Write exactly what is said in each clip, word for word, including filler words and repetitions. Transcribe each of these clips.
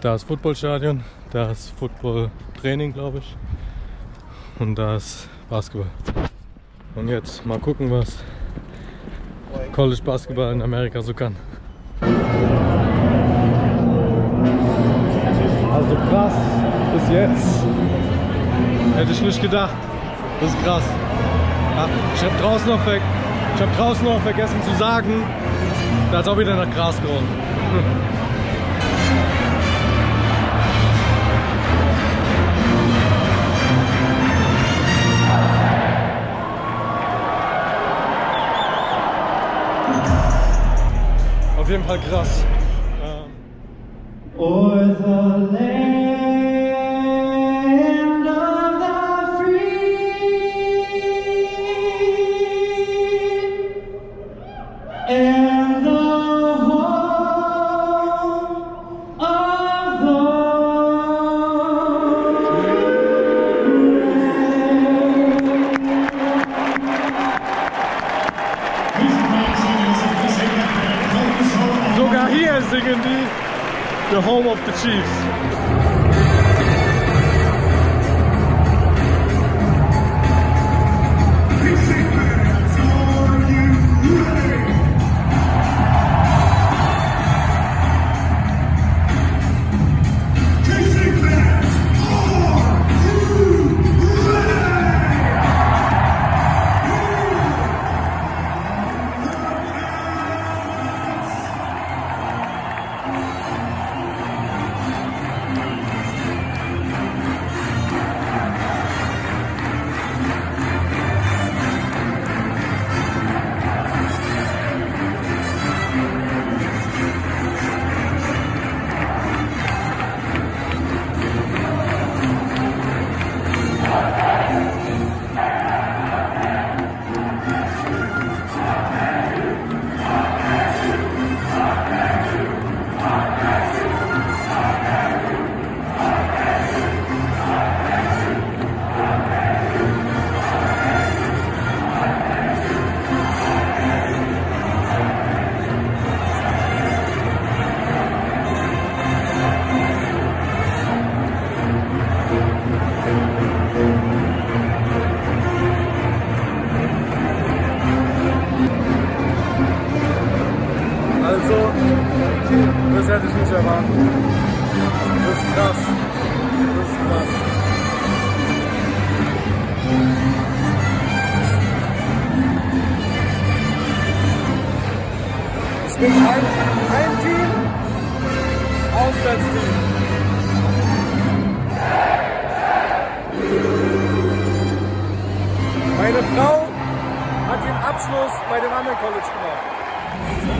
das Footballstadion, das Footballtraining, glaube ich, und das Basketball. Und jetzt mal gucken, was College Basketball in Amerika so kann. Also krass, bis jetzt hätte ich nicht gedacht. Das ist krass. Ach, ich habe draußen noch weg. Ich habe draußen noch vergessen zu sagen, da ist auch wieder nach Gras geworden. Auf jeden Fall krass. Ähm. Singen die The Home of the Chiefs. Das hätte ich nicht erwartet. Das ist krass. Das ist krass. Es gibt ein Heimteam, Auswärtsteam. Meine Frau hat den Abschluss bei dem anderen College gemacht.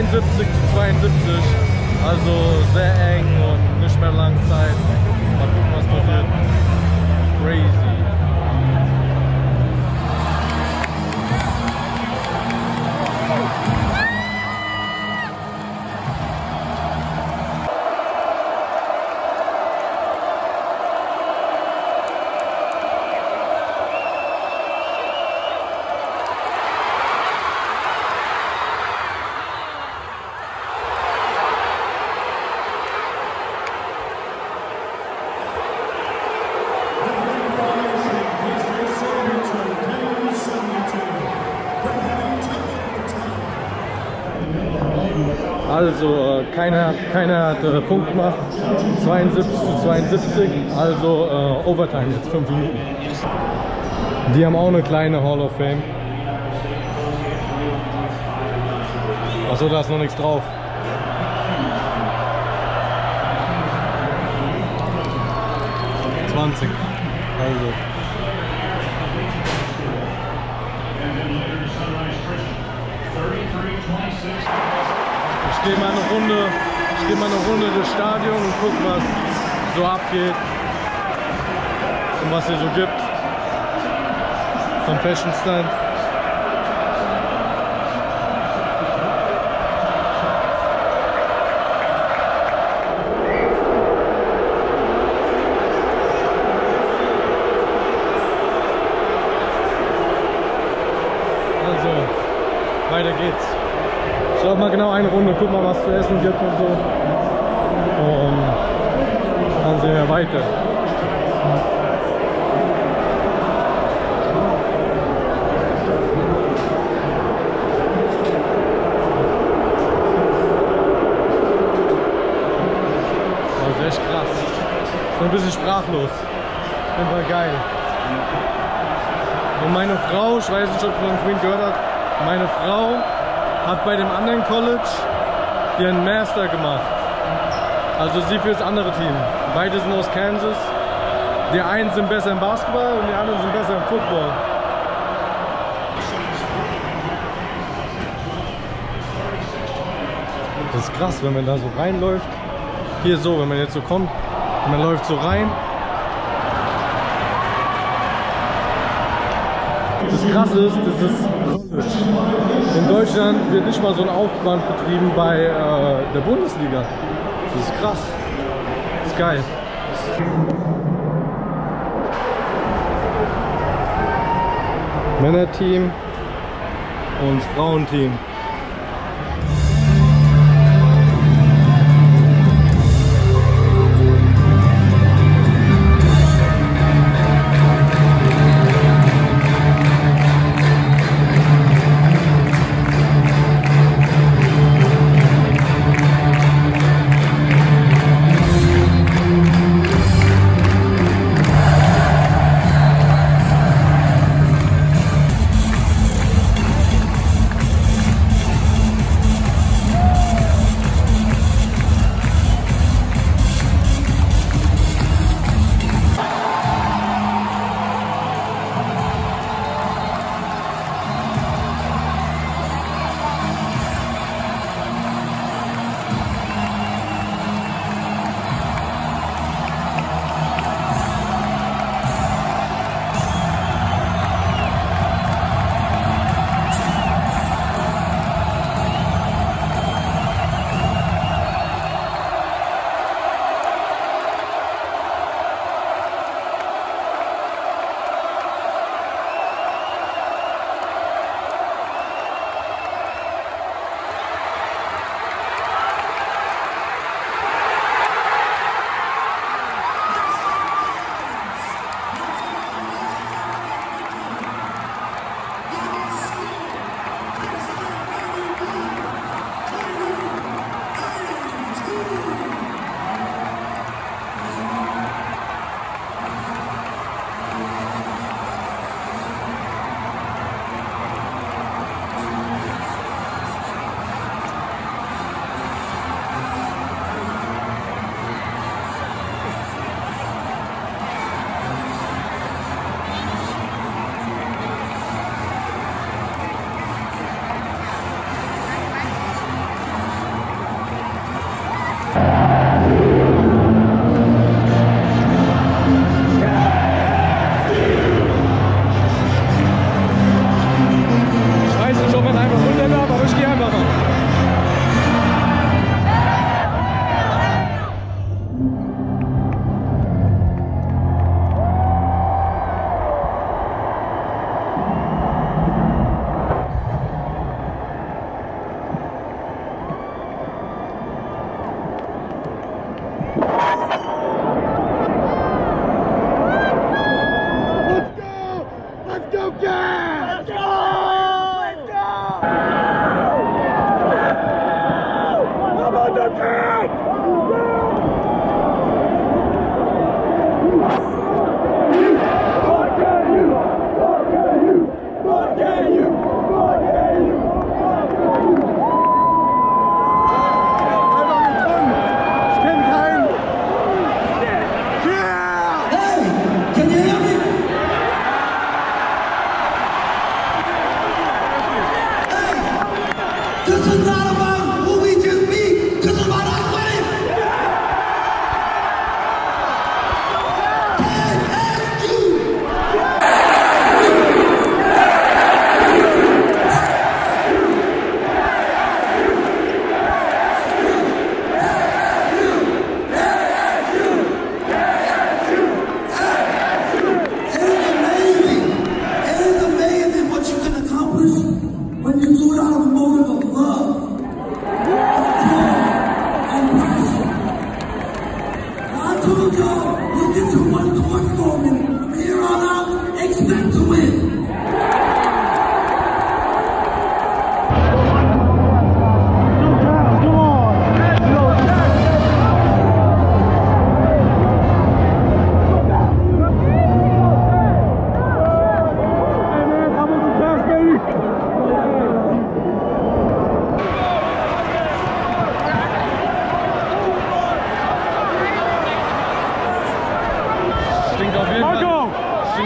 einundsiebzig zu zweiundsiebzig, also sehr eng und nicht mehr lange Zeit. Mal gucken, was passiert. Crazy. Also äh, keiner, keiner hat äh, Punkt gemacht, zweiundsiebzig zu zweiundsiebzig, also äh, Overtime jetzt fünf Minuten. Die haben auch eine kleine Hall of Fame. Achso, da ist noch nichts drauf. zwanzig, also. Ich gehe mal eine Runde, ich gehe mal eine Runde durchs Stadion und guck, was so abgeht und was hier so gibt vom Fashion Stand. Also, weiter geht's. Ich glaube mal genau eine Runde, guck mal, was zu essen gibt und so. Und dann sehen wir weiter. Das ist echt krass. So ein bisschen sprachlos. Einfach geil. Und meine Frau, ich weiß nicht, ob man von Queen gehört hat, meine Frau hat bei dem anderen College ihren Master gemacht. Also sie für das andere Team. Beide sind aus Kansas. Die einen sind besser im Basketball und die anderen sind besser im Football. Das ist krass, wenn man da so reinläuft. Hier so, wenn man jetzt so kommt, man läuft so rein. Das Krasse ist, das ist in Deutschland wird nicht mal so ein Aufwand betrieben bei äh, der Bundesliga. Das ist krass. Das ist geil. Männerteam und das Frauenteam.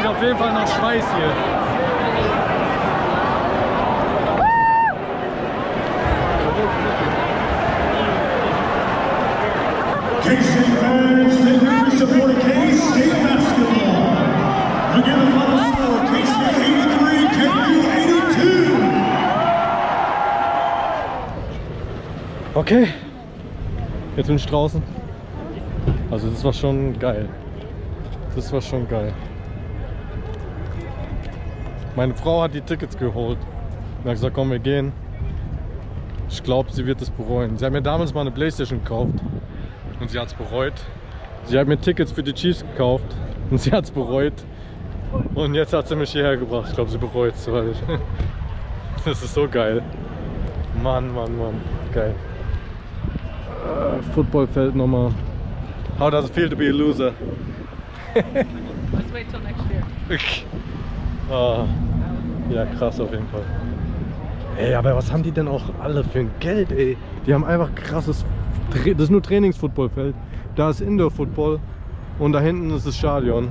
Auf jeden Fall noch Schweiß hier. Okay, jetzt bin ich draußen. Also das war schon geil. Das war schon geil. Meine Frau hat die Tickets geholt und hat gesagt, komm, wir gehen. Ich glaube, sie wird es bereuen. Sie hat mir damals mal eine Playstation gekauft und sie hat es bereut. Sie hat mir Tickets für die Chiefs gekauft und sie hat es bereut. Und jetzt hat sie mich hierher gebracht. Ich glaube, sie bereut es. Das ist so geil. Mann, Mann, Mann. Geil. Uh, Footballfeld nochmal. How does it feel to be a loser? Let's wait till next year. Ah, ja, krass auf jeden Fall. Ey, aber was haben die denn auch alle für ein Geld, ey? Die haben einfach krasses... Tra das ist nur Trainingsfootballfeld. Da ist Indoor-Football und da hinten ist das Stadion.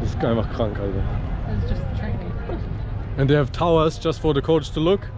Das ist einfach krank, Alter. And they have towers just for the coach to look.